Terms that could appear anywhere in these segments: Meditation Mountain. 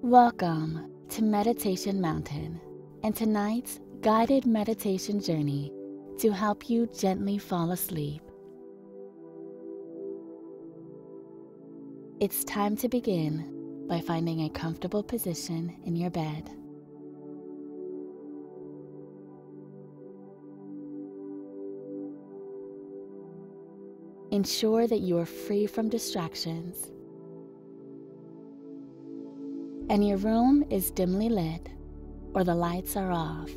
Welcome to Meditation Mountain and tonight's guided meditation journey to help you gently fall asleep. It's time to begin by finding a comfortable position in your bed. Ensure that you are free from distractions and your room is dimly lit or the lights are off.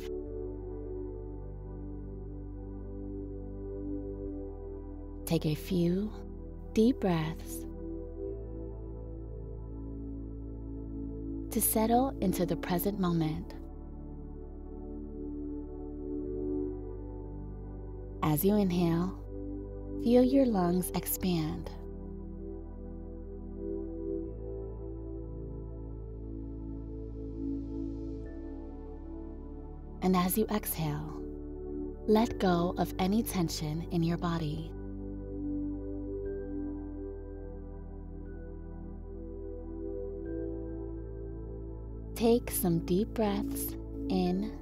Take a few deep breaths to settle into the present moment. As you inhale, feel your lungs expand. And as you exhale, let go of any tension in your body. Take some deep breaths in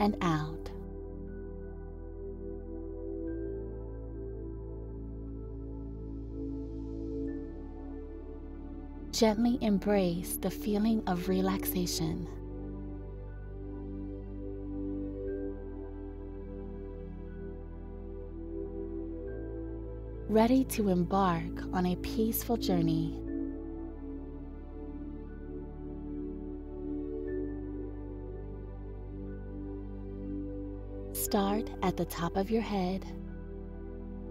and out. Gently embrace the feeling of relaxation. Ready to embark on a peaceful journey. Start at the top of your head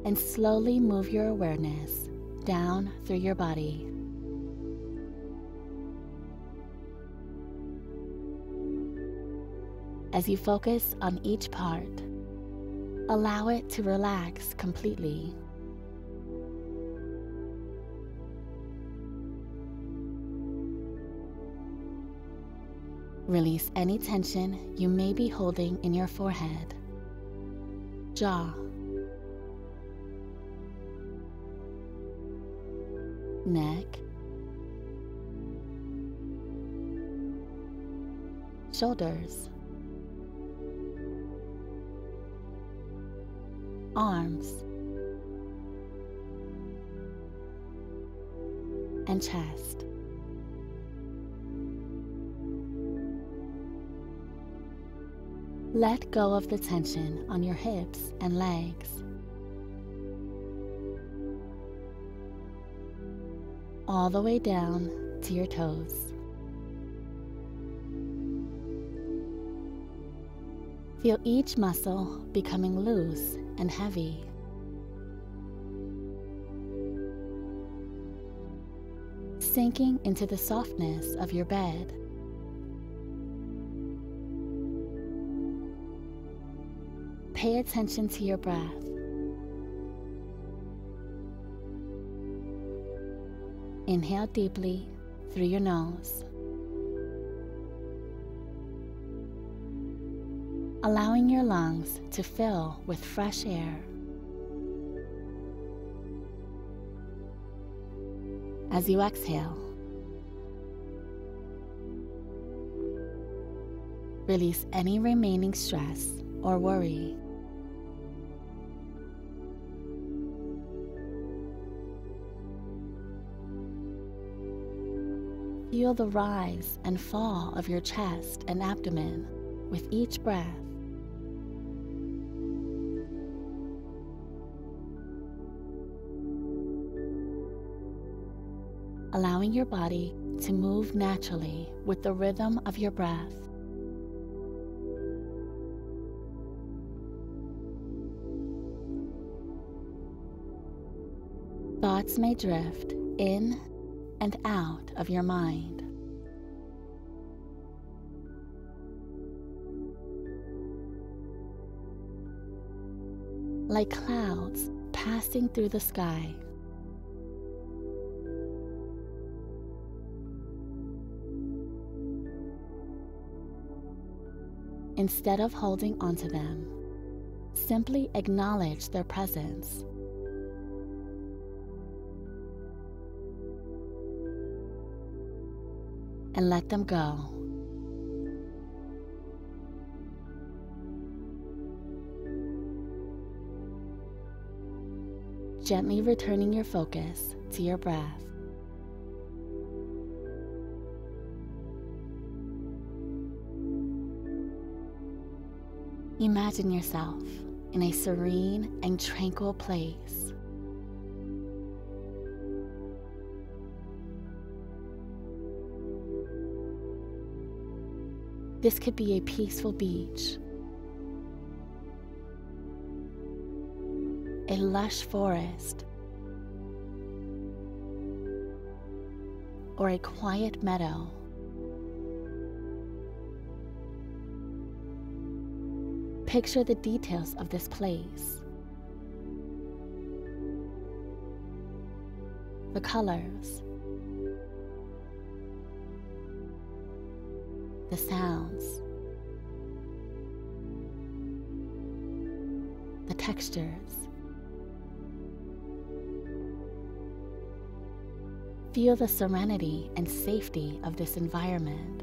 and slowly move your awareness down through your body. As you focus on each part, allow it to relax completely. Release any tension you may be holding in your forehead, jaw, neck, shoulders, arms, and chest. Let go of the tension on your hips and legs, all the way down to your toes. Feel each muscle becoming loose and heavy. Sinking into the softness of your bed. Pay attention to your breath. Inhale deeply through your nose, allowing your lungs to fill with fresh air. As you exhale, release any remaining stress or worry. Feel the rise and fall of your chest and abdomen with each breath. Allowing your body to move naturally with the rhythm of your breath. Thoughts may drift in and out of your mind. Like clouds passing through the sky. instead of holding onto them. Simply acknowledge their presence. And let them go. Gently returning your focus to your breath. Imagine yourself in a serene and tranquil place. This could be a peaceful beach, a lush forest, or a quiet meadow. Picture the details of this place, the colors, the sounds, the textures. Feel the serenity and safety of this environment.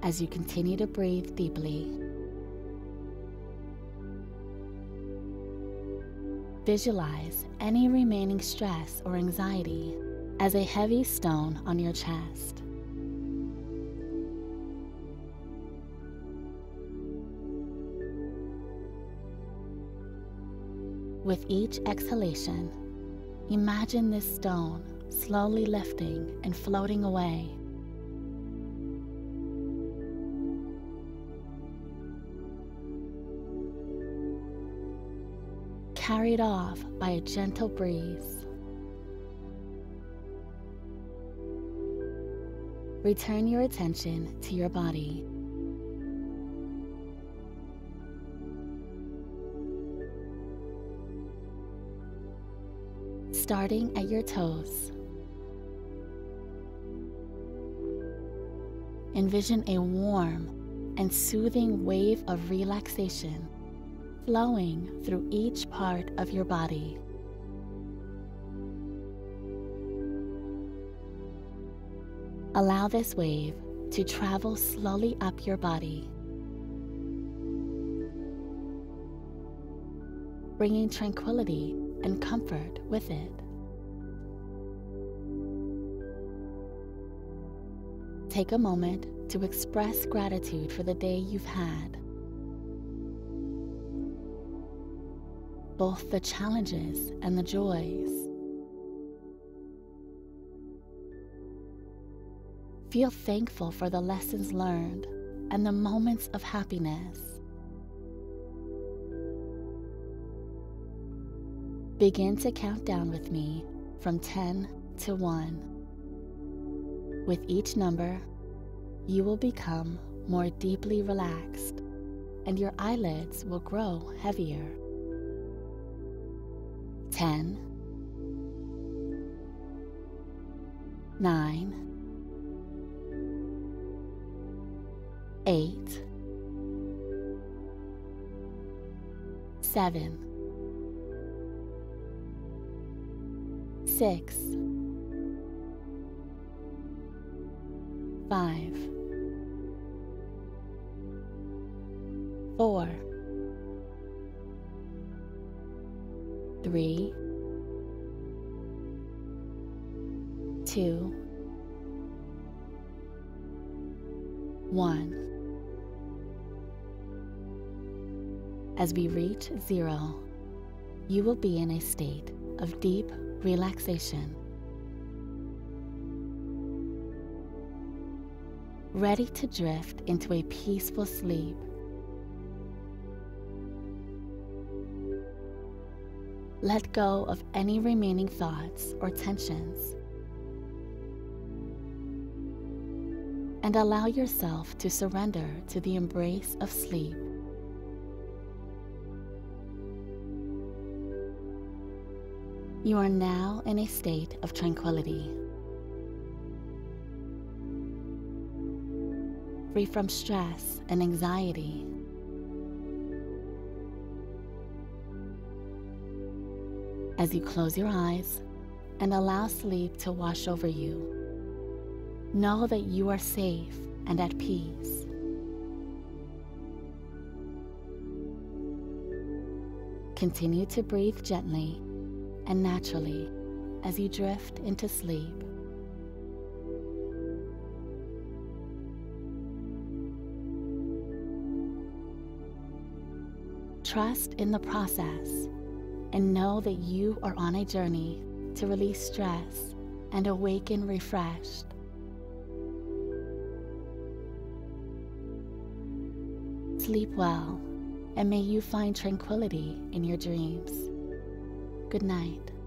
As you continue to breathe deeply, visualize any remaining stress or anxiety as a heavy stone on your chest. With each exhalation, imagine this stone slowly lifting and floating away. Carried off by a gentle breeze. Return your attention to your body. Starting at your toes, envision a warm and soothing wave of relaxation flowing through each part of your body. Allow this wave to travel slowly up your body, bringing tranquility and comfort with it. Take a moment to express gratitude for the day you've had, both the challenges and the joys. Feel thankful for the lessons learned and the moments of happiness. Begin to count down with me from 10 to 1. With each number, you will become more deeply relaxed and your eyelids will grow heavier. 10, 9, 8, 7, 6, 5, 4, 3, 2, 1. As we reach 0, you will be in a state of deep relaxation, ready to drift into a peaceful sleep. Let go of any remaining thoughts or tensions and allow yourself to surrender to the embrace of sleep. You are now in a state of tranquility, free from stress and anxiety. As you close your eyes and allow sleep to wash over you, know that you are safe and at peace. Continue to breathe gently and naturally as you drift into sleep. Trust in the process and know that you are on a journey to release stress and awaken refreshed. Sleep well, and may you find tranquility in your dreams. Good night.